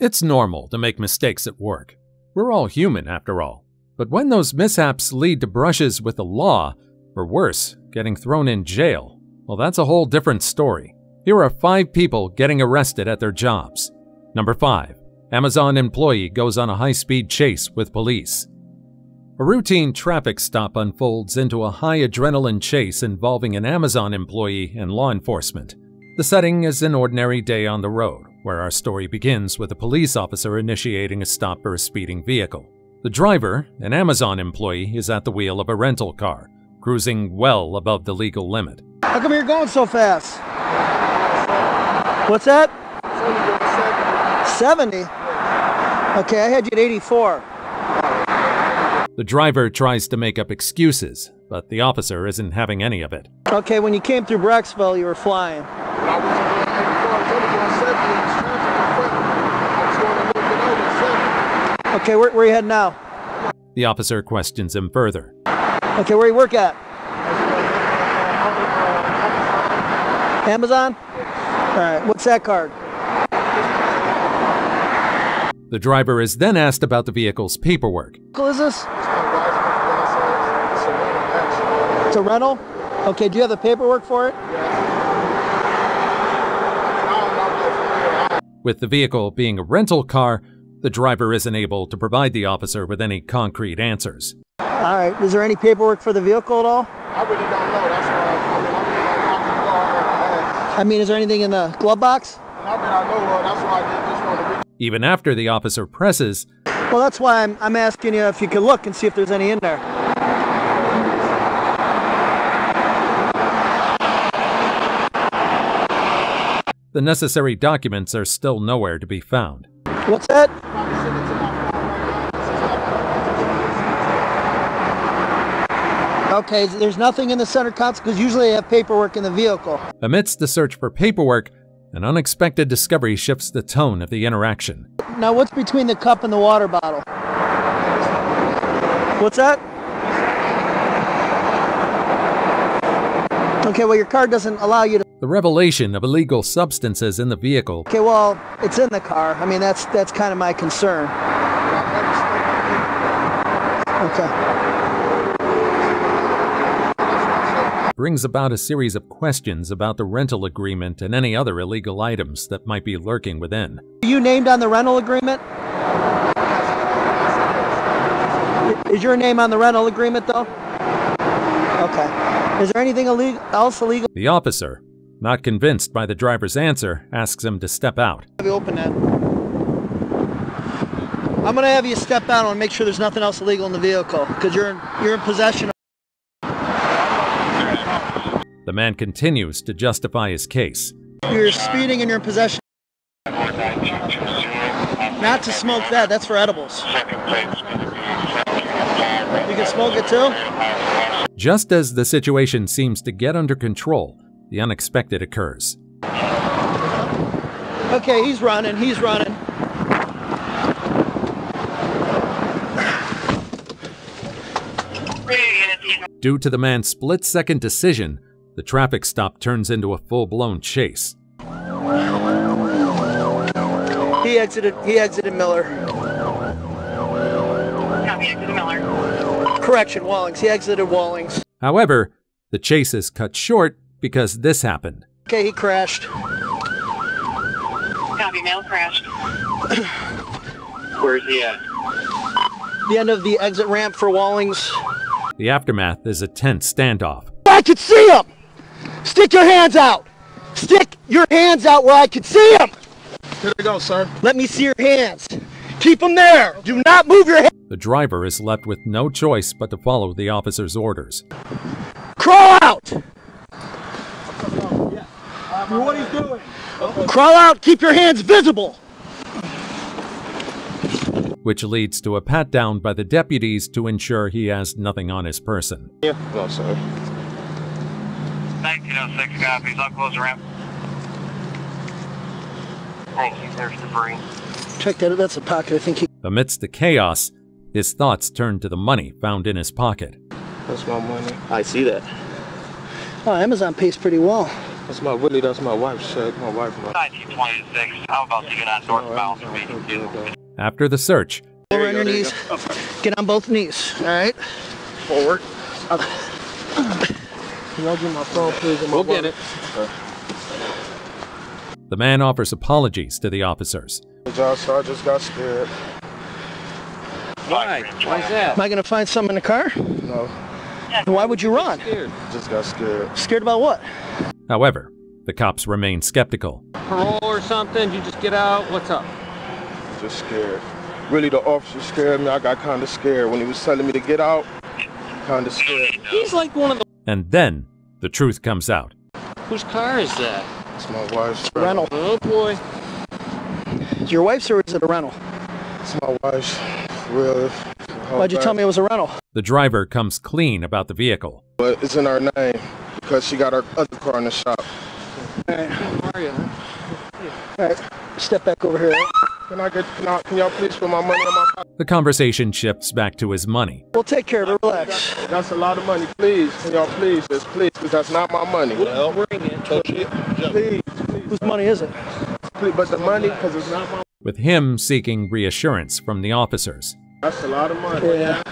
It's normal to make mistakes at work. We're all human after all. But when those mishaps lead to brushes with the law, or worse, getting thrown in jail, well, that's a whole different story. Here are 5 people getting arrested at their jobs. Number 5. Amazon employee goes on a high-speed chase with police. A routine traffic stop unfolds into a high-adrenaline chase involving an Amazon employee and law enforcement. The setting is an ordinary day on the road, where our story begins with a police officer initiating a stop for a speeding vehicle. The driver, an Amazon employee, is at the wheel of a rental car, cruising well above the legal limit. How come you're going so fast? What's that? 70? Okay, I had you at 84. The driver tries to make up excuses, but the officer isn't having any of it. Okay, when you came through Brecksville, you were flying. Okay, where are you heading now? The officer questions him further. Okay, where you work at? Amazon? Alright, what's that card? The driver is then asked about the vehicle's paperwork. What is this? It's a rental? Okay, do you have the paperwork for it? With the vehicle being a rental car, the driver isn't able to provide the officer with any concrete answers. All right, is there any paperwork for the vehicle at all? I really don't know. That's why I mean, is there anything in the glove box? Even after the officer presses. Well, that's why I'm asking you if you could look and see if there's any in there. The necessary documents are still nowhere to be found. What's that? Okay, there's nothing in the center console because usually they have paperwork in the vehicle. Amidst the search for paperwork, an unexpected discovery shifts the tone of the interaction. Now, what's between the cup and the water bottle? What's that? Okay, well, your card doesn't allow you to... The revelation of illegal substances in the vehicle. Okay, well, it's in the car. I mean, that's kind of my concern. Okay. Brings about a series of questions about the rental agreement and any other illegal items that might be lurking within. Are you named on the rental agreement? Is your name on the rental agreement, though? Okay. Is there anything else illegal? The officer, not convinced by the driver's answer, asks him to step out. Open that. I'm going to have you step out and make sure there's nothing else illegal in the vehicle, because you're in possession of... The man continues to justify his case. You're speeding and you're in possession. Not to smoke that, that's for edibles. You can smoke it too? Just as the situation seems to get under control, the unexpected occurs. Okay, he's running. Due to the man's split-second decision, the traffic stop turns into a full-blown chase. He exited Miller. No, he exited Miller. Correction, Wallings. He exited Wallings. However, the chase is cut short because this happened. Okay, he crashed. Copy, male crashed. Where's he at? The end of the exit ramp for Wallings. The aftermath is a tense standoff. I could see him! Stick your hands out! Stick your hands out where I could see him! Here we go, sir. Let me see your hands. Keep them there! Do not move your hands! The driver is left with no choice but to follow the officer's orders. Crawl out! What are you doing? Crawl out, keep your hands visible! Which leads to a pat-down by the deputies to ensure he has nothing on his person. Yeah. No, sir. 1906 copies, I'll close the ramp. Thank you, there's debris. Check that, that's a pocket, I think he... Amidst the chaos, his thoughts turn to the money found in his pocket. That's my money. I see that. Oh, Amazon pays pretty well. That's my Willie, that's my wife's check. My wife. 1926, how about you get on northbound? After the search. Over on your knees. Get on both knees, all right? Forward. Up. Can y'all get my phone, please? We'll get it. Okay. The man offers apologies to the officers. Josh, I just got scared. Why? Why's that? Am I gonna find something in the car? No. Then why would you run? Just got scared. Scared about what? However, the cops remain skeptical. Parole or something? You just get out? What's up? Just scared. Really, the officer scared me. I got kind of scared when he was telling me to get out. Kind of scared. He's like one of the. And then the truth comes out. Whose car is that? It's my wife's rental. Oh boy. Your wife's or is it a rental? It's my wife's. Real. Why'd you tell me it was a rental? The driver comes clean about the vehicle. But it's in our name because she got our other car in the shop. All right. How are you? All right. Step back over here. Can y'all please put my money in my pocket? The conversation shifts back to his money. We'll take care of it. Relax. That's a lot of money. Please, can y'all please, just please, because that's not my money. Well, bring it. Please, please. Whose money is it? Please, but the money, because it's not my money. With him seeking reassurance from the officers. That's a lot of money. Yeah.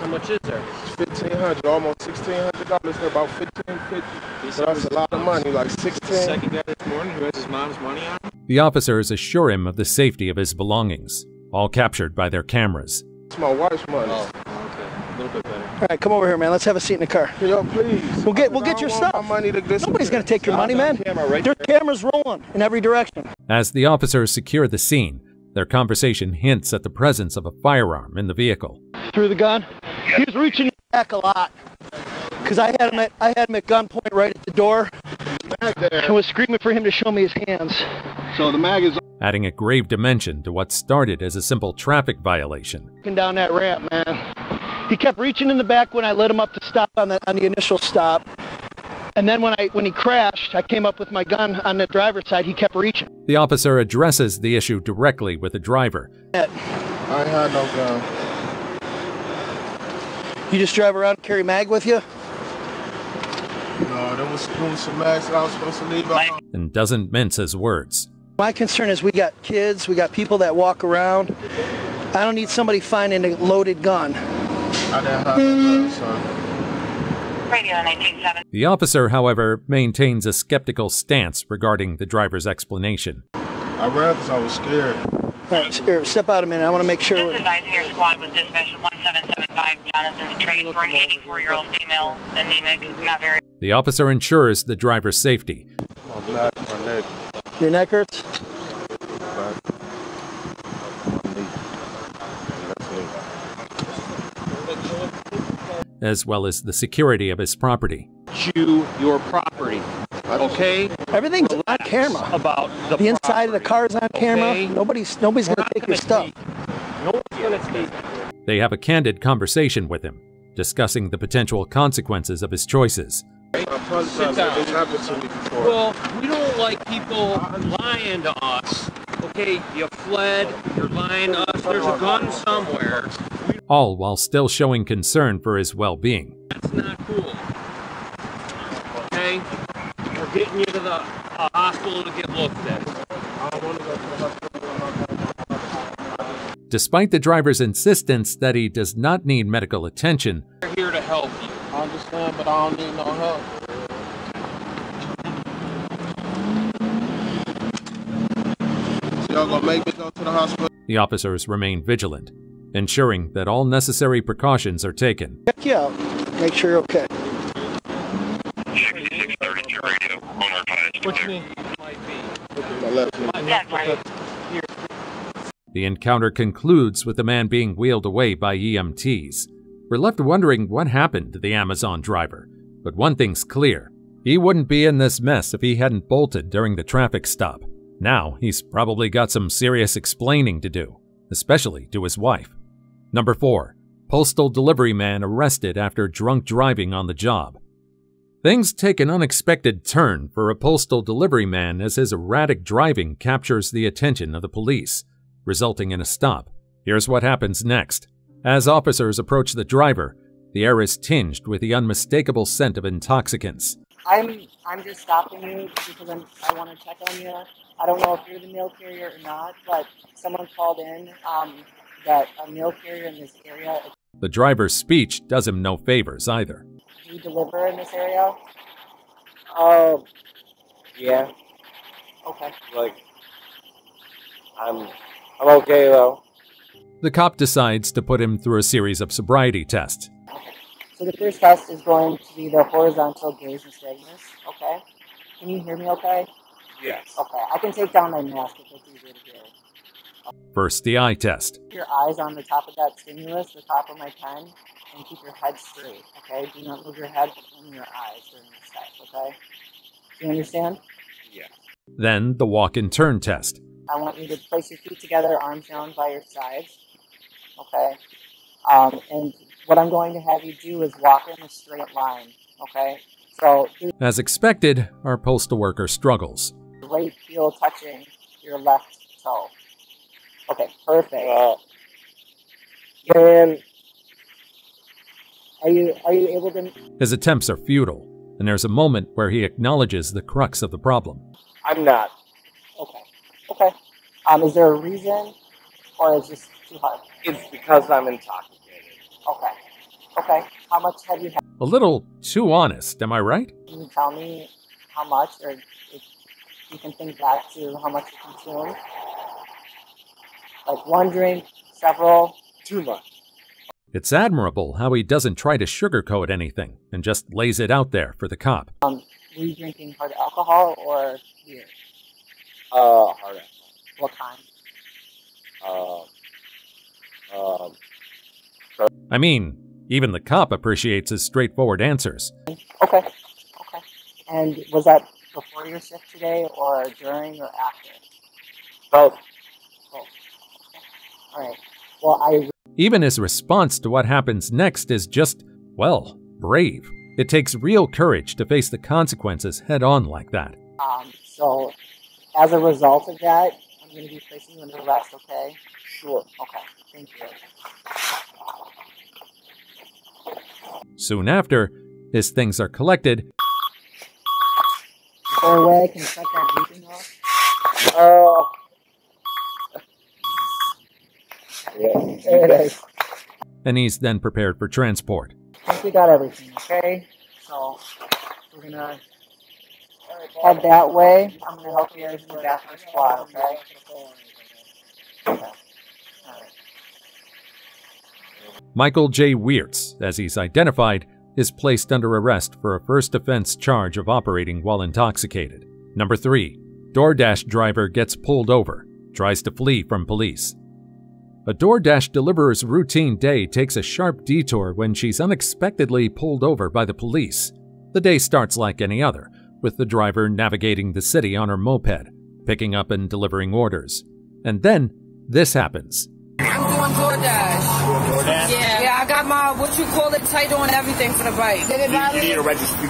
How much is there? $1,500, almost $1,600. They're about $1,550. So that's a lot of money, like 16. Second guy this morning who has his mom's money on him. The officers assure him of the safety of his belongings, all captured by their cameras. It's my wife's money. Oh, okay. A little bit better. All right, come over here, man. Let's have a seat in the car. Yo, please. We'll get your stuff. Nobody's gonna take your money, man. There's cameras rolling in every direction. As the officers secure the scene. Their conversation hints at the presence of a firearm in the vehicle. Threw the gun. He was reaching back a lot, cause I had him at gunpoint right at the door, and was screaming for him to show me his hands. So the mag is adding a grave dimension to what started as a simple traffic violation. Down that ramp, man. He kept reaching in the back when I let him up to stop on the initial stop. And then when he crashed, I came up with my gun on the driver's side. He kept reaching. The officer addresses the issue directly with the driver. I had no gun. You just drive around and carry mag with you? No, there was some mags that I was supposed to leave out. And doesn't mince his words. My concern is we got kids, we got people that walk around. I don't need somebody finding a loaded gun. I didn't have no gun, so. The officer, however, maintains a skeptical stance regarding the driver's explanation. I ran because I was scared. All right, here, step out a minute. I want to make sure. This advising your squad was dispatched 1775 Jonathan's trace for an 84-year-old female anemic, not very. The officer ensures the driver's safety. My back, my neck. Your neck hurts? As well as the security of his property. Your property, okay? Everything's on camera. About the inside of the car's on camera. Okay? Nobody's going to take your stuff. They have a candid conversation with him, discussing the potential consequences of his choices. Sit down. Well, we don't like people lying to us. Okay, you fled, you're lying to us, there's a gun somewhere. All while still showing concern for his well-being. That's not cool. Okay? We're getting you to the hospital to get looked at. Despite the driver's insistence that he does not need medical attention, we're here to help you. I understand, but I don't need no help. So y'all gonna make me go to the hospital? The officers remain vigilant, ensuring that all necessary precautions are taken. Check you out. Make sure you're okay. 6632 radio. The encounter concludes with the man being wheeled away by EMTs. We're left wondering what happened to the Amazon driver. But one thing's clear. He wouldn't be in this mess if he hadn't bolted during the traffic stop. Now, he's probably got some serious explaining to do, especially to his wife. Number 4. Postal delivery man arrested after drunk driving on the job. Things take an unexpected turn for a postal delivery man as his erratic driving captures the attention of the police, resulting in a stop. Here's what happens next. As officers approach the driver, the air is tinged with the unmistakable scent of intoxicants. I'm just stopping you because I want to check on you. I don't know if you're the mail carrier or not, but someone called in that a mail carrier in this area. The driver's speech does him no favors either. Do you deliver in this area? Yeah. Okay. Like, I'm okay though. The cop decides to put him through a series of sobriety tests. Okay. So the first test is going to be the horizontal gaze and steadiness. Okay. Can you hear me okay? Yes. Okay. I can take down my mask if it's easier to hear. First, the eye test. Keep your eyes on the top of that stimulus, the top of my pen, and keep your head straight, okay? Do not move your head, but only your eyes during this test, okay? Do you understand? Yeah. Then, the walk-and-turn test. I want you to place your feet together, arms down by your sides, okay? And what I'm going to have you do is walk in a straight line, okay? So, as expected, our postal worker struggles. Right heel touching your left toe. Okay, perfect. Man, are you able to... His attempts are futile, and there's a moment where he acknowledges the crux of the problem. I'm not. Okay. Okay. Is there a reason, or is this too hard? It's because I'm intoxicated. Okay. Okay. How much have you had? A little too honest, am I right? Can you tell me how much, or if you can think back to how much you consumed? Like one drink, several, too much. It's admirable how he doesn't try to sugarcoat anything and just lays it out there for the cop. Were you drinking hard alcohol or beer? Hard alcohol. What kind? I mean, even the cop appreciates his straightforward answers. Okay, okay. And was that before your shift today or during or after? Both. All right. Well, even his response to what happens next is just, well, brave. It takes real courage to face the consequences head-on like that. So, as a result of that, I'm going to be placing you under arrest, okay? Sure. Okay. Thank you. Soon after, his things are collected. Is there a way I can check that beeping off? Oh. Yeah, there it is. And he's then prepared for transport. I think we got everything, okay? So we're gonna head that way. I'm gonna help you guys in the bathroom squad, okay? Okay. All right. Michael J. Weirts, as he's identified, is placed under arrest for a first offense charge of operating while intoxicated. Number 3, DoorDash driver gets pulled over, tries to flee from police. A DoorDash deliverer's routine day takes a sharp detour when she's unexpectedly pulled over by the police. The day starts like any other, with the driver navigating the city on her moped, picking up and delivering orders. And then, this happens. I'm doing DoorDash. DoorDash? Yeah, I got my, what you call it, title and everything for the bike. You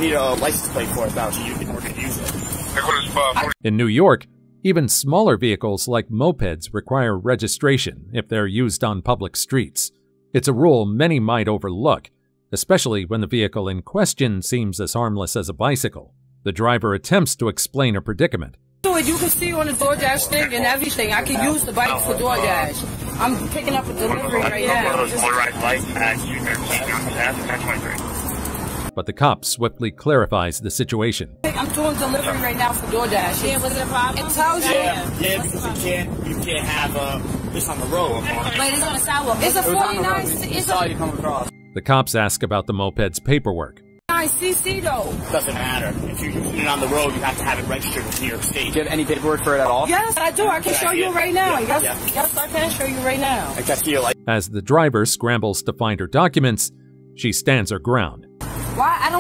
need a license plate for it now, so you can use it. In New York, even smaller vehicles like mopeds require registration if they're used on public streets. It's a rule many might overlook, especially when the vehicle in question seems as harmless as a bicycle. The driver attempts to explain her predicament. You can see on the DoorDash thing and everything. I can use the bike for DoorDash. I'm picking up a delivery right now. But the cop swiftly clarifies the situation. I'm doing delivery right now for DoorDash. Yeah, was it a problem? It tells you. Yeah, because you can't have this on the road. But it's on the sidewalk. It's a 49. It's all you come across. The cops ask about the moped's paperwork. CC though. Doesn't matter. If you're using it on the road, you have to have it registered with New York State. Do you have any paperwork for it at all? Yes, I do. I can show you right now. Yes, I can show you right now. I can feel like. As the driver scrambles to find her documents, she stands her ground. Why? I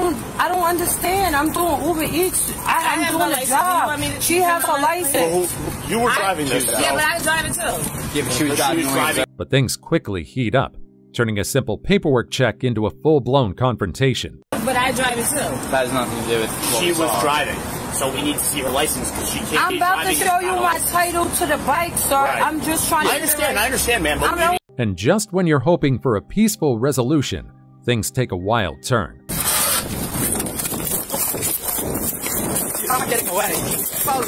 don't understand. I'm doing Uber Eats. I'm doing a job. She has a license. You were driving this. Yeah, but I was driving too. Yeah, she was driving. But things quickly heat up, turning a simple paperwork check into a full-blown confrontation. But I drive it too. That has nothing to do with. She was driving, so we need to see her license because she can't. I'm about to show you my title to the bike, sir. Right. I'm just trying to. I understand, man. But and just when you're hoping for a peaceful resolution, things take a wild turn. I'm getting away. Stop!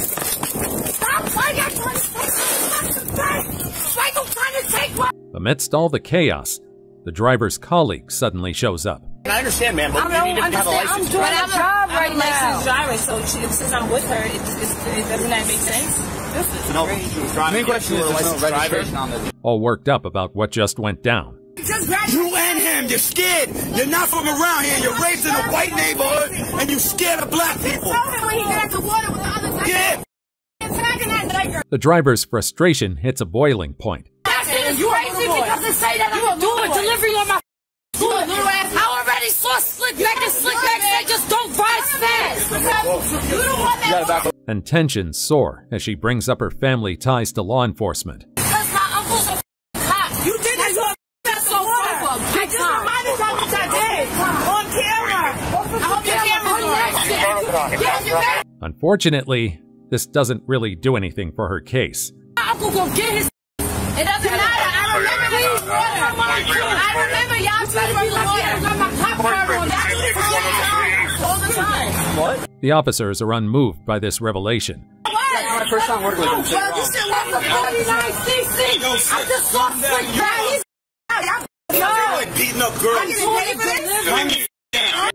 Michael, trying to take my— Amidst all the chaos, the driver's colleague suddenly shows up. And I understand, ma'am, but you need to have a license. I'm doing a job right now. I'm a licensed driver, so since I'm with her, it doesn't that make sense? This is no, all worked up about what just went down. You and him, you're scared. You're not from around here. You're raised in a white neighborhood, and you're scared of black people. Yeah. The driver's frustration hits a boiling point. You crazy because they say that I'm doing delivery on my food. I already saw slick back say just don't rise fast. You don't want that. And tensions soar as she brings up her family ties to law enforcement. Because my uncle's a cop. You did that, I just reminded y'all what I did. On camera. I hope your camera's on. Unfortunately, this doesn't really do anything for her case. My uncle go get his— It doesn't matter. I remember his brother. I remember y'all trying to be like, my cop car on all the time. What? The officers are unmoved by this revelation. What?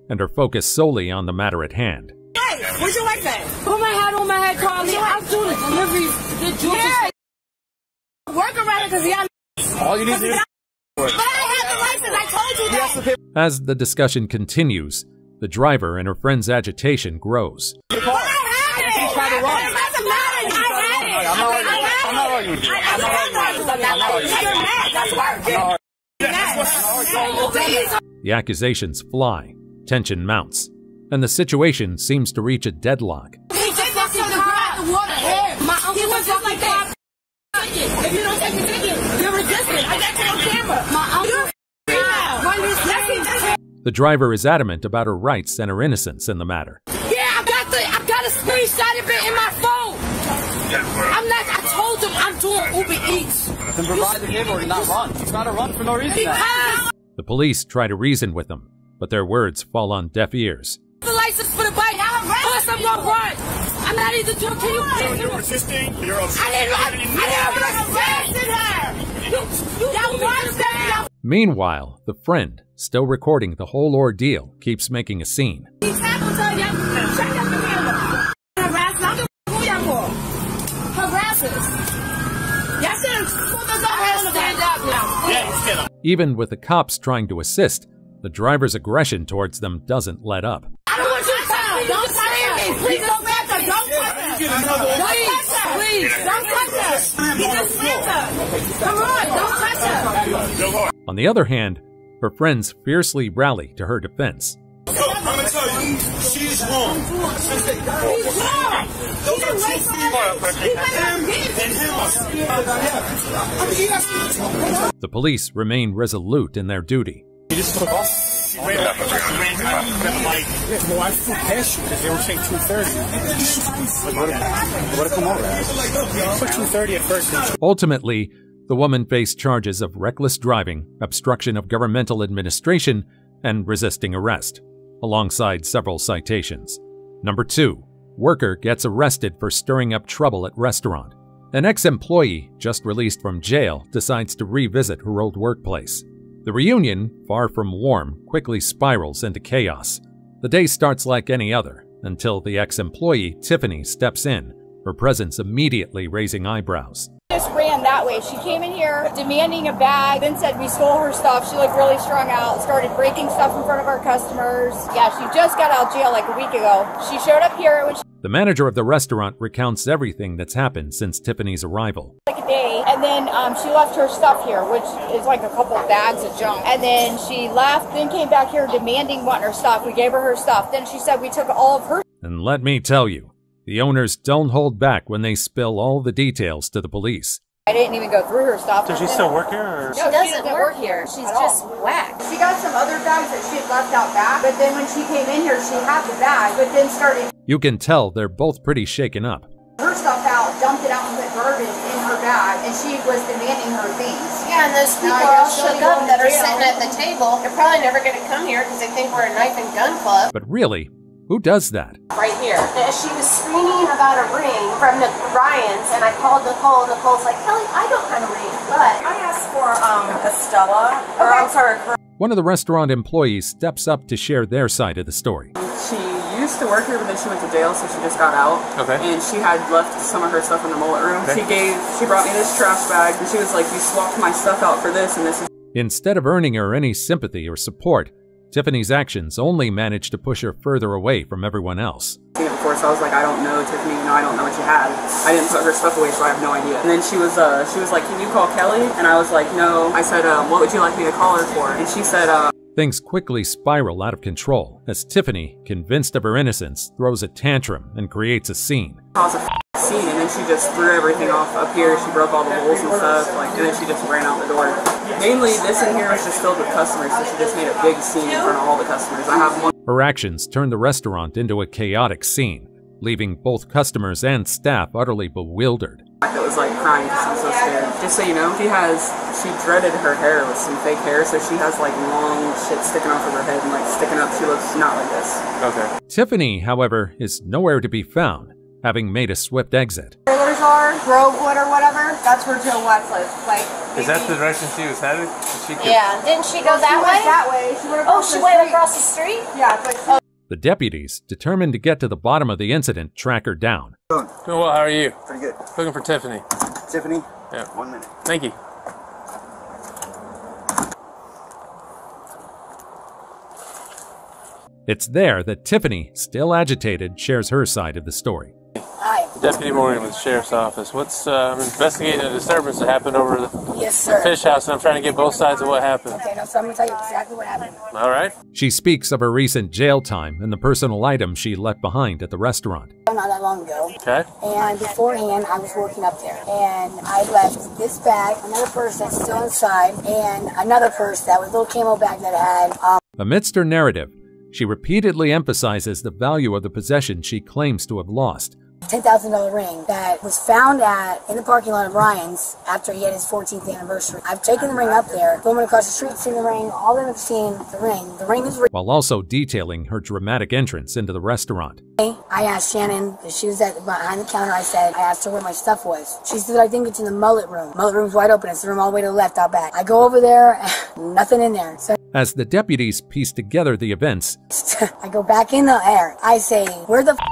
And are focused solely on the matter at hand. Hey, would you like that? Put my hat on my head, Carly. I'll do the delivery. Work around it because y'all— All you need to do— But I have the license. I told you that. As the discussion continues, the driver and her friend's agitation grows. The accusations fly, tension mounts, and the situation seems to reach a deadlock. The driver is adamant about her rights and her innocence in the matter. Yeah, I got a screenshot of it in my phone. I told him I'm doing Uber Eats. Then provide the giver and not run. It's not a run for no reason. The police try to reason with them, but their words fall on deaf ears. The license for the bike. I'm gonna run. I'm not even doing. Can you— You're resisting. You're upset. I didn't arrest her. Meanwhile, the friend, still recording the whole ordeal, keeps making a scene. Even with the cops trying to assist, the driver's aggression towards them doesn't let up. I don't want you to touch me. Don't touch me. Please don't touch her. Don't touch her. Please, don't touch her. He just slapped her. Come on, don't touch her. On the other hand, her friends fiercely rally to her defense. I'm gonna tell you, she's wrong. The police remain resolute in their duty. You just took off. She ran up. Well, I flew past you because they were saying 2:30. What a come over. I put 2:30 at first. Ultimately, the woman faced charges of reckless driving, obstruction of governmental administration, and resisting arrest, alongside several citations. Number 2. Worker gets arrested for stirring up trouble at restaurant. An ex-employee, just released from jail, decides to revisit her old workplace. The reunion, far from warm, quickly spirals into chaos. The day starts like any other, until the ex-employee, Tiffany, steps in, her presence immediately raising eyebrows. Just ran that way. She came in here demanding a bag, then said we stole her stuff. She looked really strung out, started breaking stuff in front of our customers. Yeah, she just got out of jail like a week ago. She showed up here. The manager of the restaurant recounts everything that's happened since Tiffany's arrival. Like a day, and then she left her stuff here, which is like a couple of bags of junk. And then she left, then came back here demanding wanting her stuff. We gave her her stuff. Then she said we took all of her. And let me tell you, the owners don't hold back when they spill all the details to the police. I didn't even go through her stuff. Does she still work here? Or? No, she doesn't work here. She's just whacked. She got some other bags that she had left out back, but then when she came in here, she had the bag, but then started— You can tell they're both pretty shaken up. Her stuff out, dumped it out and put garbage in her bag, and she was demanding her things. Yeah, and those people are all shook up that are sitting at the table. They're probably never going to come here because they think we're a knife and gun club. But really, Who does that? Right here. She was screaming about a ring from Ryan's, and I called Nicole. Nicole's like, Kelly, I don't have a ring, but I asked for a Stella, or I'm sorry, a... One of the restaurant employees steps up to share their side of the story. She used to work here, but then she went to jail, so she just got out. Okay. And she had left some of her stuff in the mullet room. Okay. She brought me this trash bag, and she was like, you swapped my stuff out for this, and this is... Instead of earning her any sympathy or support, Tiffany's actions only managed to push her further away from everyone else. Of course, I was like, I don't know, Tiffany, you know, I don't know what you had. I didn't put her stuff away, so I have no idea. And then she was like, can you call Kelly? And I was like, no. I said, what would you like me to call her for? And she said, Things quickly spiral out of control as Tiffany, convinced of her innocence, throws a tantrum and creates a scene. Cause a scene, and then she just threw everything off up here. She broke all the bowls and stuff, like, and then she just ran out the door. Mainly, this in here was just filled with customers, so she just made a big scene in front of all the customers. I have one. Her actions turned the restaurant into a chaotic scene, leaving both customers and staff utterly bewildered. It was like crying because I'm so scared. Just so you know, she dreaded her hair with some fake hair, so she has like long shit sticking off of her head and like sticking up. She looks not like this. Okay. Tiffany, however, is nowhere to be found, having made a swift exit. Trailers are Grovewood or whatever. That's where Jill Watts lives. Like, is that the direction she was headed? Yeah. Didn't she go that way? That way. She went across the street. Oh, she went across the street? Yeah. It's like, oh. The deputies, determined to get to the bottom of the incident, track her down. Doing well. How are you? Pretty good. Looking for Tiffany. Tiffany? Yeah. 1 minute. Thank you. It's there that Tiffany, still agitated, shares her side of the story. Hi. Deputy Morgan with the Sheriff's Office. I'm investigating a disturbance that happened over the, the fish house, and I'm trying to get both sides of what happened. Okay, now, so I'm going to tell you exactly what happened. All right. She speaks of her recent jail time and the personal items she left behind at the restaurant. Not that long ago. Okay. And beforehand, I was working up there, and I left this bag, another purse that's still inside, and another purse that was a little camo bag that I had. Amidst her narrative, she repeatedly emphasizes the value of the possession she claims to have lost. $10,000 ring that was found in the parking lot of Ryan's after he had his 14th anniversary. I've taken the ring up there. The woman across the street seen the ring. All of them have seen the ring. The ring is real. While also detailing her dramatic entrance into the restaurant. I asked Shannon, she was behind the counter. I said, I asked her where my stuff was. She said, I think it's in the mullet room. Mullet room's wide open. It's the room all the way to the left out back. I go over there, nothing in there. So as the deputies piece together the events, I go back in the air. I say, where the f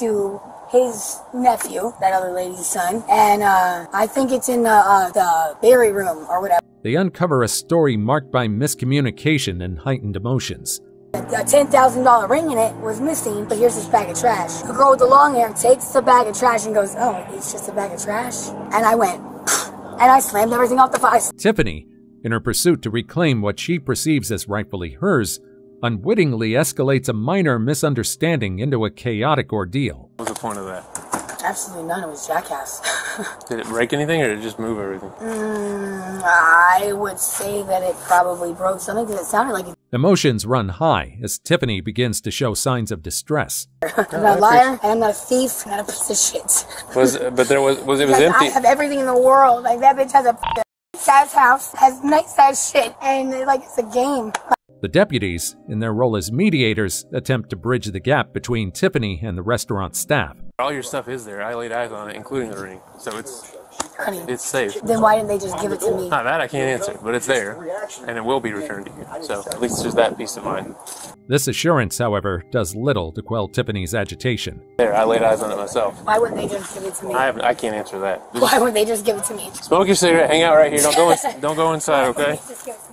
to his nephew, that other lady's son, and I think it's in the berry room or whatever. They uncover a story marked by miscommunication and heightened emotions. The $10,000 ring in it was missing, but here's this bag of trash. The girl with the long hair takes the bag of trash and goes, oh, it's just a bag of trash? And I went, and I slammed everything off the fire. Tiffany, in her pursuit to reclaim what she perceives as rightfully hers, unwittingly escalates a minor misunderstanding into a chaotic ordeal. What was the point of that? Absolutely none. It was jackass. Did it break anything, or did it just move everything? I would say that it probably broke something because it sounded like it. Emotions run high as Tiffany begins to show signs of distress. I'm not a liar, and I'm not a thief, and I'm not a piece of shit. It was empty. I have everything in the world. Like, that bitch has a nice-sized house, has nice-sized shit, and like it's a game. The deputies, in their role as mediators, attempt to bridge the gap between Tiffany and the restaurant staff. All your stuff is there. I laid eyes on it, including the ring. So it's safe. Then why didn't they just give it to me? Not that I can't answer, but it's there, and it will be returned to you. So at least there's that peace of mind. This assurance, however, does little to quell Tiffany's agitation. There, I laid eyes on it myself. Why wouldn't they just give it to me? I can't answer that. Just why wouldn't they just give it to me? Smoke your cigarette, hang out right here. Don't go inside, okay? Just give it to me.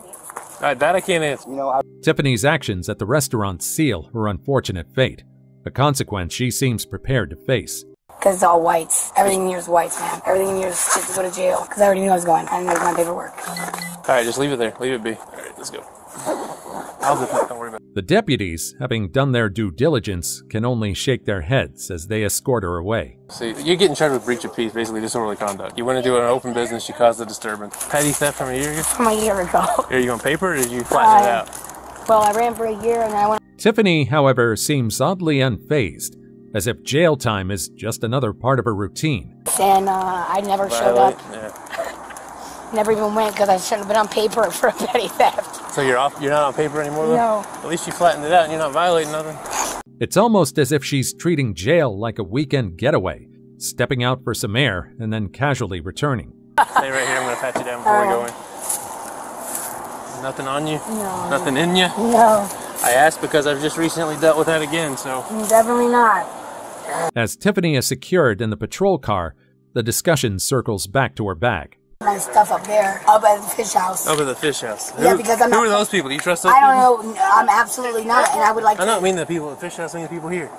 That I can't answer. You know, Tiffany's actions at the restaurant seal her unfortunate fate, a consequence she seems prepared to face. Because it's all whites. Everything in here is whites, man. Everything in here is shit to go to jail. Because I already knew I was going. I didn't make my paperwork. All right, just leave it there. Leave it be. All right, let's go. I'll zip it. Don't worry about it. The deputies, having done their due diligence, can only shake their heads as they escort her away. So you're getting charged with breach of peace, basically disorderly conduct. You went into an open business, you caused a disturbance. Petty theft from a year ago? From a year ago. Are you on paper, or did you flatten it out? Well, I ran for a year, and I went... Tiffany, however, seems oddly unfazed, as if jail time is just another part of her routine. And I never showed up. Yeah. Never even went, because I shouldn't have been on paper for a petty theft. So you're not on paper anymore, though? No. At least you flattened it out and you're not violating nothing. It's almost as if she's treating jail like a weekend getaway, stepping out for some air and then casually returning. Stay right here, I'm gonna pat you down before we go in. Nothing on you? No. Nothing in you? No. I asked because I've just recently dealt with that again, so. Definitely not. As Tiffany is secured in the patrol car, the discussion circles back to her bag. My stuff up there, up at the fish house. Up at the fish house. Yeah, because I'm not. Who are those people? Do you trust those people? I don't know. I'm absolutely not, and I would like to. I don't mean the people at the fish house, I mean the people here.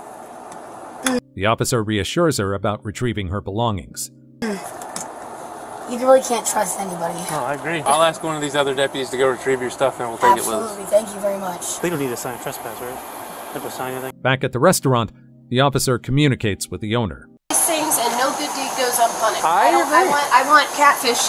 The officer reassures her about retrieving her belongings. You really can't trust anybody. Oh, I agree. I'll ask one of these other deputies to go retrieve your stuff and we'll take it with us. Absolutely, thank you very much. They don't need to sign a trespass, right? Sign back at the restaurant, the officer communicates with the owner. These things and no good deed goes unpunished. I want catfish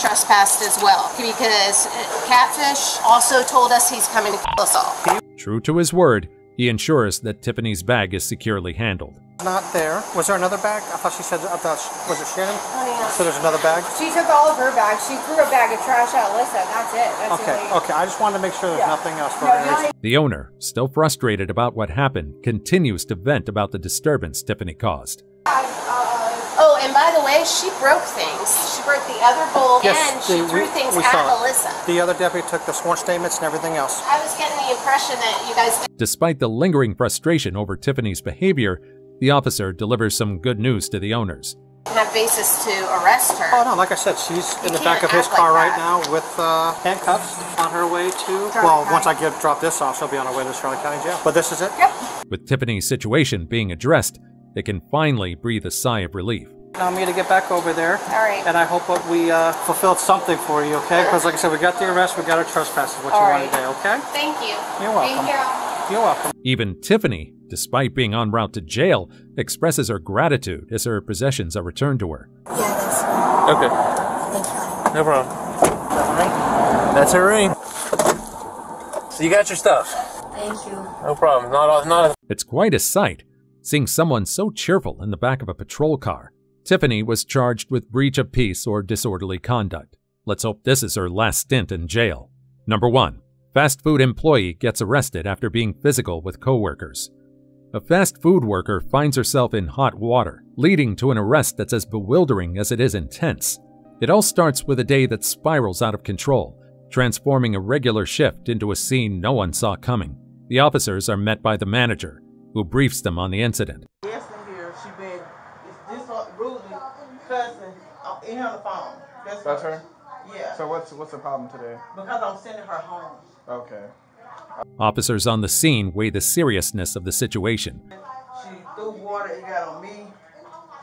trespassed as well, because catfish also told us he's coming to kill us all. True to his word, he ensures that Tiffany's bag is securely handled. Not there. Was there another bag? I thought she said, was it Shannon? Oh, yeah. So there's another bag? She took all of her bags. She threw a bag of trash out. Listen, that's it. That's okay. I just wanted to make sure there's nothing else for her. The owner, still frustrated about what happened, continues to vent about the disturbance Tiffany caused. Oh, and by the way, she broke things. She broke the other bowl and she threw things at Melissa. The other deputy took the sworn statements and everything else. I was getting the impression that you guys... Despite the lingering frustration over Tiffany's behavior, the officer delivers some good news to the owners. You have basis to arrest her. Oh, no, like I said, she's in the back of his car right now with handcuffs on her way to... Well, once I drop this off, she'll be on her way to Charlotte County Jail. But this is it. Yep. With Tiffany's situation being addressed, they can finally breathe a sigh of relief. Now I'm going to get back over there. All right. And I hope that we fulfilled something for you, okay? Because like I said, we got the arrest, we got our trespasses, what you want today, okay? Thank you. You're welcome. Thank you. You're welcome. Even Tiffany, despite being en route to jail, expresses her gratitude as her possessions are returned to her. Yeah, that's fine. Okay. No problem. That's her ring. So you got your stuff. Thank you. No problem. Not a It's quite a sight, seeing someone so cheerful in the back of a patrol car. Tiffany was charged with breach of peace or disorderly conduct. Let's hope this is her last stint in jail. Number 1. Fast food employee gets arrested after being physical with coworkers. A fast food worker finds herself in hot water, leading to an arrest that's as bewildering as it is intense. It all starts with a day that spirals out of control, transforming a regular shift into a scene no one saw coming. The officers are met by the manager, who briefs them on the incident. Yes, I'm here. She's been rudely cussing in her phone. That's her? Yeah. So what's the problem today? Because I'm sending her home. Okay. Officers on the scene weigh the seriousness of the situation. She threw water, it got on me.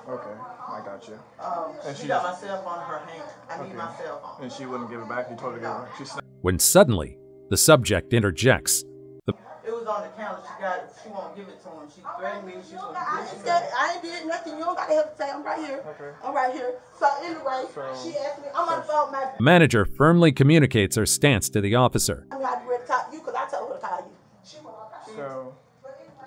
Okay, I got you. And she got my cell phone in her hand. I need my cell phone. And she wouldn't give it back? You told her to give it back? When suddenly, the subject interjects. It was on the counter. She won't give it to him. She threatened me. She won't give it to him. I ain't did nothing. You don't got to have to say. I'm right here. Okay. I'm right here. So anyway, she asked me, I'm going to vote my... Manager firmly communicates her stance to the officer. I'm not ready to talk to you because I told her to call you. So...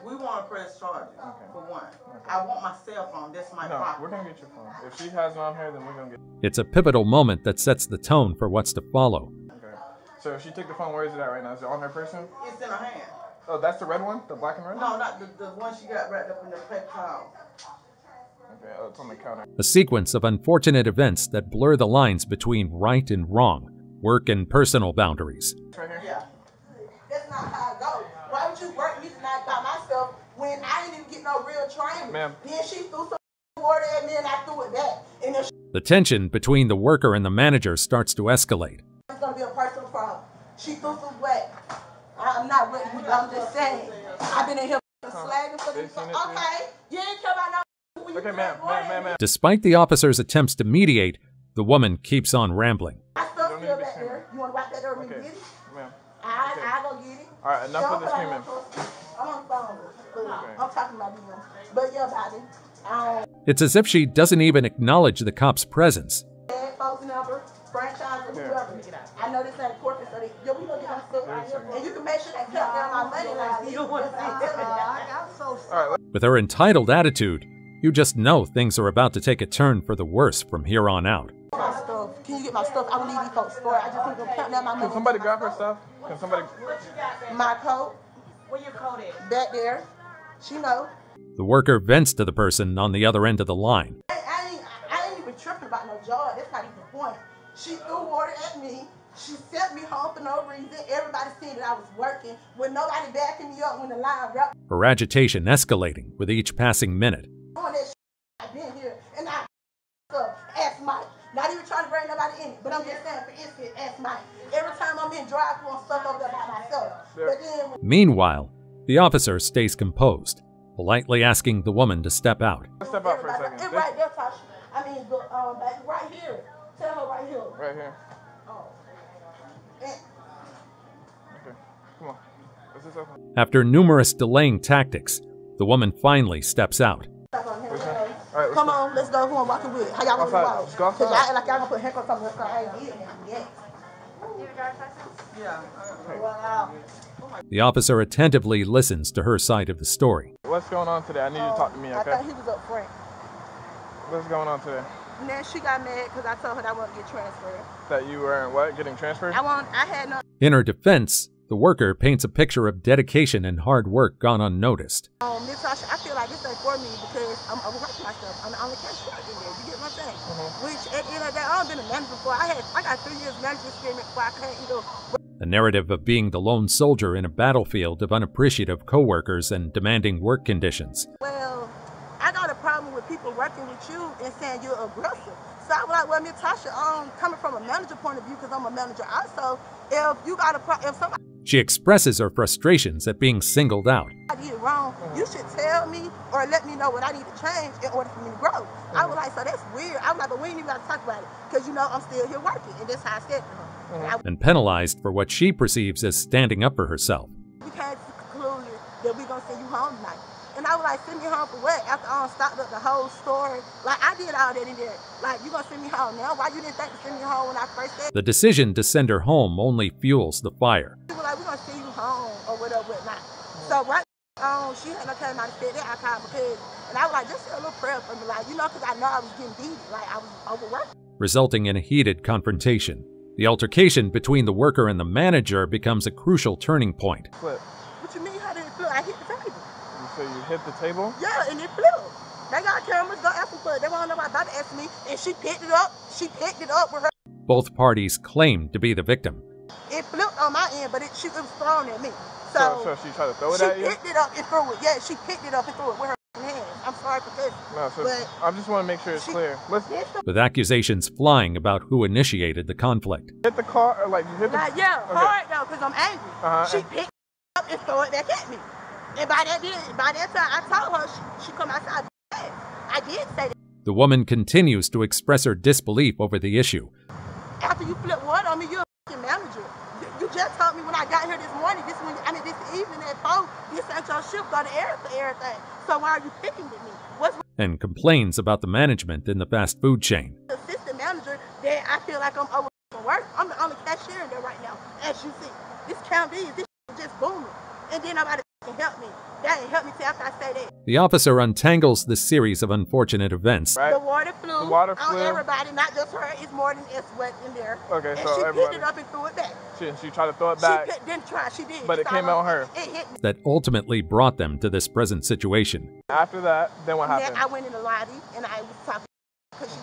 We want to press charges, for one. Okay. I want my cell phone. That's my problem. We're going to get your phone. If she has one here, then we're going to get... It's a pivotal moment that sets the tone for what's to follow. Okay. So if she took the phone, where is it at right now? Is it on her person? It's in her hand. Oh, that's the red one? The black and red? No, not the one she got wrapped up in the pet towel. Okay, oh, it's on the counter. A sequence of unfortunate events that blur the lines between right and wrong, work and personal boundaries. Right here? Yeah. That's not how I go. Why would you work me tonight by myself when I didn't even get no real training? Ma'am. Then she threw some water at me and I threw it back. And then the tension between the worker and the manager starts to escalate. It's going to be a personal problem. She threw some wet. I'm not with you, I'm just saying. I've been in here slagging for this. Okay, you ain't care about no when you do it. Despite the officer's attempts to mediate, the woman keeps on rambling. I still feel that there. You want to wipe that over and get it? Ma'am. I go get it. All right, enough of this, ma'am. I'm on the phone. I'm talking about you. But yeah, Bobby. It's as if she doesn't even acknowledge the cop's presence. Folks number, franchise, or whoever. I know this ain't corporate, so we gonna get and you can make sure they cut down my money like you want to see. With her entitled attitude, you just know things are about to take a turn for the worse from here on out. Can you get my stuff? I don't need these folks' store. I just need to cut down my money. Can somebody grab her stuff? Can somebody? My coat. Where your coat is? Back there. She know. The worker vents to the person on the other end of the line. I ain't even tripping about no job. That's not even the point. She threw water at me. She sent me home for no reason. Everybody said that I was working with nobody backing me up when the line wrapped. Her agitation escalating with each passing minute. I've been here and I up. Ask Mike. Not even trying to bring nobody in, but I'm just saying for instance, ask Mike. Every time I'm in drive through, I'm stuck over there by myself. But then meanwhile, the officer stays composed, politely asking the woman to step out. Step out for a second. It's right there, Tasha. I mean, right here. Tell her right here. Right here. After numerous delaying tactics, the woman finally steps out. Come on, let's go. Who I'm walking with? How y'all want to walk? Because y'all act like y'all going to put handcuffs on me. I ain't getting them yet. Wow. The officer attentively listens to her side of the story. What's going on today? I need you to talk to me, okay? I thought he was up front. What's going on today? Now she got mad because I told her that I wouldn't get transferred. That you weren't what? Getting transferred? I had no... In her defense, the worker paints a picture of dedication and hard work gone unnoticed. Miss Tasha, I feel like this ain't for me because I'm overworking myself. I'm the only cash in there. You get what I'm saying? Which at the end of the day, I've been a manager before. I got 3 years management experience before I can't even. The narrative of being the lone soldier in a battlefield of unappreciative co-workers and demanding work conditions. Well, I got a problem with people working with you and saying you're aggressive. So I was like, well, Miss Tasha, coming from a manager point of view because I'm a manager also. If you got a problem, if somebody. She expresses her frustrations at being singled out. I did wrong. You should tell me or let me know what I need to change in order for me to grow. I was like, so that's weird. I was like, but we ain't even got to talk about it because you know I'm still here working, and that's how I said to her. And penalized for what she perceives as standing up for herself. We can't conclude that we're gonna send you home tonight. And I was like, send me home for what? After I stopped up the whole story, like I did all that in there. Like you gonna send me home now? Why you didn't think to send me home when I first said? The decision to send her home only fuels the fire. So right she had no time out to say that I called because, and I was like, just a little prayer for me, like, you know, because I know I was getting beat, like, I was overworked. Resulting in a heated confrontation. The altercation between the worker and the manager becomes a crucial turning point. Flip. What you mean, how did it flip? I hit the table. So you hit the table? Yeah, and it flew. They got cameras, go ask them for it. They want to know why Bobby asked me, and she picked it up. She picked it up with her. Both parties claimed to be the victim. It flipped on my end, but it was thrown at me. So she tried to throw it at you? She picked it up and threw it. Yeah, she picked it up and threw it with her hand. I'm sorry for this. No, so but I just want to make sure it's clear. Listen. With accusations flying about who initiated the conflict. Hit the car, or like you hit the car? Yeah, okay. Hard though, because I'm angry. She picked it up and threw it back at me. And by that time, I told her she come outside. I did say that. The woman continues to express her disbelief over the issue. After you flip water on me, you're a manager. You just told me when I got here this morning, this evening at 4, you sent your shift on the air for everything. So why are you picking with me? And complains about the management in the fast food chain. Assistant manager, that I feel like I'm overworked. I'm the only cashier in there right now, as you see. This can't be. This is just booming. And then nobody can help me. That ain't help me till after I say that. The officer untangles the series of unfortunate events. Right. The water flew on everybody, not just her. It's more than it's wet in there. Okay, and so she picked it up and threw it back. She tried to throw it back. She didn't try. She did. But it came on her. It hit me. That ultimately brought them to this present situation. After that, then what happened? Then I went in the lobby and I was talking because she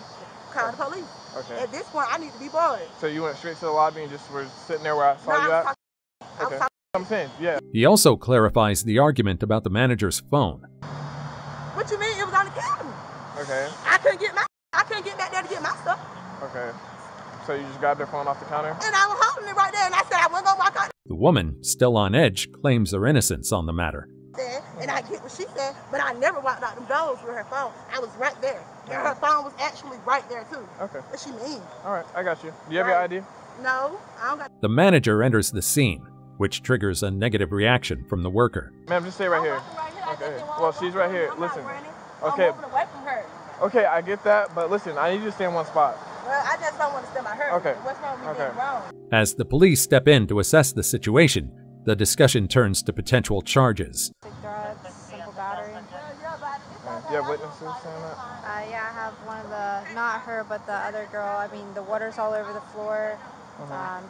called the police. Okay. At this point, I need to be bored. So you went straight to the lobby and just were sitting there where I saw you at? Okay. Yeah. He also clarifies the argument about the manager's phone. What you mean? It was on the camera. Okay. I couldn't get back there to get my stuff. Okay. So you just grabbed their phone off the counter? And I was holding it right there, and I said I wasn't gonna walk out. The woman, still on edge, claims her innocence on the matter. And I get what she said, but I never walked out them doors with her phone. I was right there, and her phone was actually right there too. Okay. What she mean? All right, I got you. Do you have your ID? No, I don't got. The manager enters the scene, which triggers a negative reaction from the worker. Ma'am, just stay right here. Okay. Well, she's right here. Listen. Okay. I'm moving away from her. Okay, I get that, but listen, I need you to stay in one spot. Well, I just don't want to stay by her. Okay. What's wrong with me being wrong? As the police step in to assess the situation, the discussion turns to potential charges. Drugs, simple battery. Do you have witnesses saying that? Yeah, I have one of the, not her, but the other girl. I mean, the water's all over the floor. I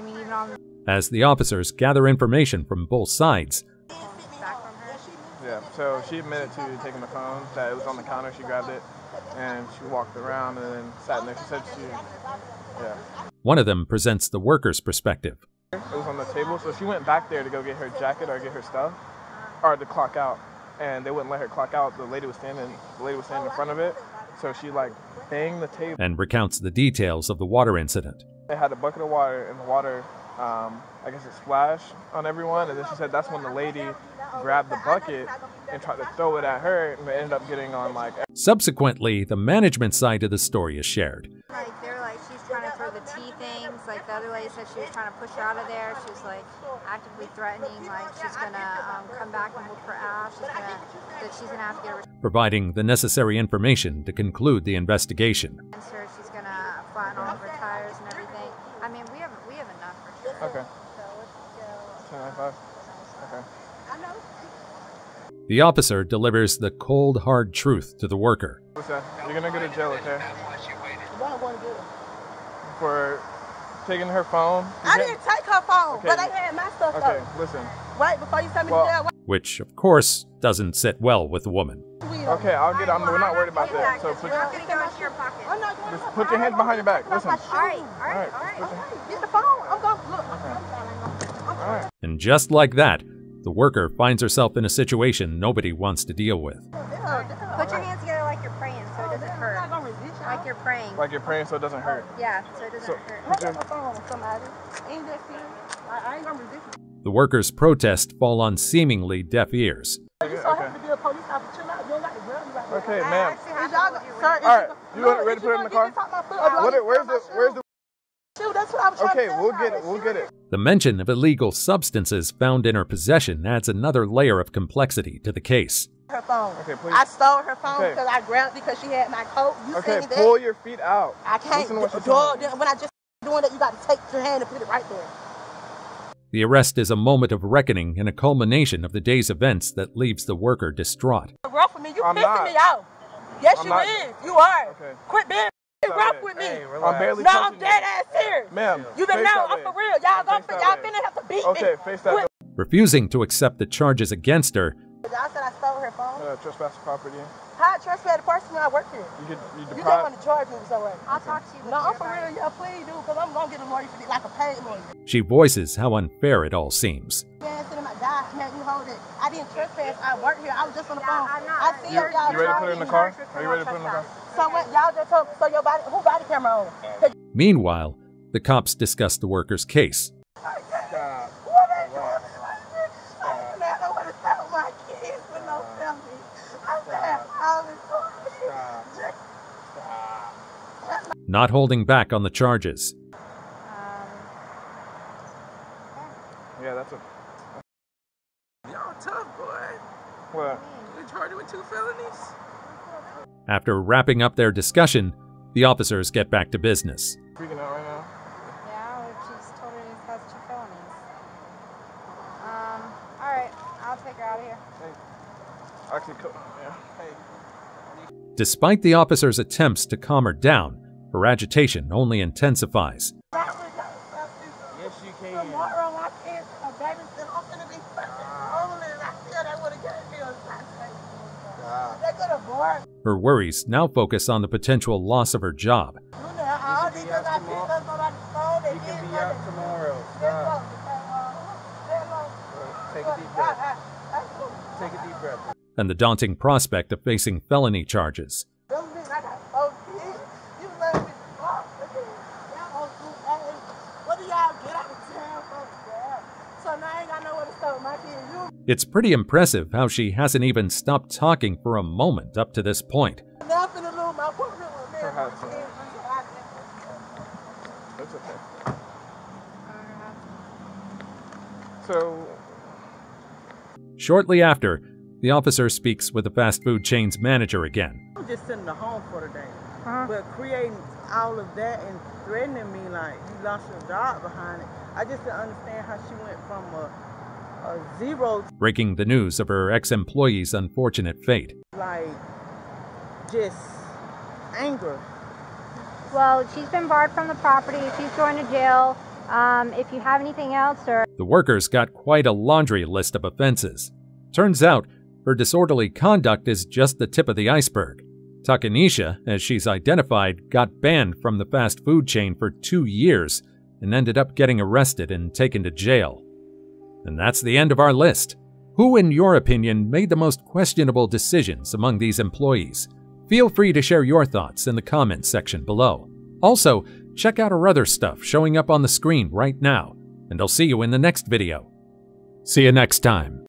mean, even on. As the officers gather information from both sides, So she admitted to taking the phone, that it was on the counter, she grabbed it, and she walked around and then sat next to substitute. Yeah. One of them presents the worker's perspective. It was on the table, so she went back there to go get her jacket or get her stuff, or to clock out, and they wouldn't let her clock out. The lady was standing in front of it, so she like banged the table. And recounts the details of the water incident. They had a bucket of water, and the water, I guess it splashed on everyone, and then she said that's when the lady grabbed the bucket and tried to throw it at her, and it ended up getting on like... Subsequently, the management side of the story is shared. Like, they were like, she's trying to throw the tea things, like the other lady said she was trying to push her out of there, she was like actively threatening, like she's gonna come back and whoop her ass, she's gonna have to get her... Providing the necessary information to conclude the investigation. And so she's gonna flatten all of her tires and everything. I mean, we have enough for sure. Okay. So let's go. 10.95. Okay. The officer delivers the cold, hard truth to the worker. You're gonna go to jail, okay? Why am I going to jail? For taking her phone? I didn't take her phone, but I had my stuff up. Okay, listen. Right before you sent me to jail. Which, of course, doesn't sit well with the woman. Okay, I'll get it. We're not worried about that. So put your hands behind your back. Listen. All right. Get the phone. I'm going to look. All right. And just like that, the worker finds herself in a situation nobody wants to deal with. Put your hands together like you're praying so it doesn't hurt. Like you're praying. Like you're praying so it doesn't hurt. Yeah, so it doesn't hurt. The workers' protests fall on seemingly deaf ears. Okay, ma'am. Alright, you ready to put it in the car? Where's the... Okay, we'll get it. The mention of illegal substances found in her possession adds another layer of complexity to the case. Her phone. Okay, please. I stole her phone because I grabbed it because she had my coat. Pull your feet out. I can't. When I just doing that, you got to take your hand and put it right there. The arrest is a moment of reckoning and a culmination of the day's events that leaves the worker distraught. You're rough with me. You're pissing me off. Yes, you is. You are. Okay. Quit being rough with me. I'm dead ass serious. Ma'am, you been know I'm for real. Y'all finna have to beat me. Okay, face that. Refusing to accept the charges against her. I said I stole her phone. Trespass property. How I trespass the person when I work here? You don't want to charge me with something. I'll talk to you. No, I'm for real. Yeah, please do, because I'm gonna get a lawyer for this, like a paid lawyer. She voices how unfair it all seems. Yeah, it's in my God, man, you hold it. I didn't trespass. I work here. I was just on the phone. I see y'all. You ready to put it in the car? Are you ready to put it in the car? So what? Y'all just told. So your body. Who body camera on? Meanwhile, the cops discuss the worker's case. Not holding back on the charges. Yeah, that's a... Y'all tough, boy. What? They charge you with 2 felonies? After wrapping up their discussion, the officers get back to business. Freaking out right now? Yeah, we just told her to cause 2 felonies. Alright, I'll take her out of here. Hey. Despite the officers' attempts to calm her down, her agitation only intensifies. Yes, you can. Her worries now focus on the potential loss of her job. And the daunting prospect of facing felony charges. It's pretty impressive how she hasn't even stopped talking for a moment up to this point. That's okay. Shortly after, the officer speaks with the fast food chain's manager again. I'm just sending her home for the day. But creating all of that and threatening me like you lost your job behind it. I just didn't understand how she went from a zero. Breaking the news of her ex-employee's unfortunate fate. Like, just anger. Well, she's been barred from the property. She's going to jail. If you have anything else, or... The workers got quite a laundry list of offenses. Turns out, her disorderly conduct is just the tip of the iceberg. Takanisha, as she's identified, got banned from the fast food chain for 2 years and ended up getting arrested and taken to jail. And that's the end of our list. Who, in your opinion, made the most questionable decisions among these employees? Feel free to share your thoughts in the comments section below. Also, check out our other stuff showing up on the screen right now, and I'll see you in the next video. See you next time.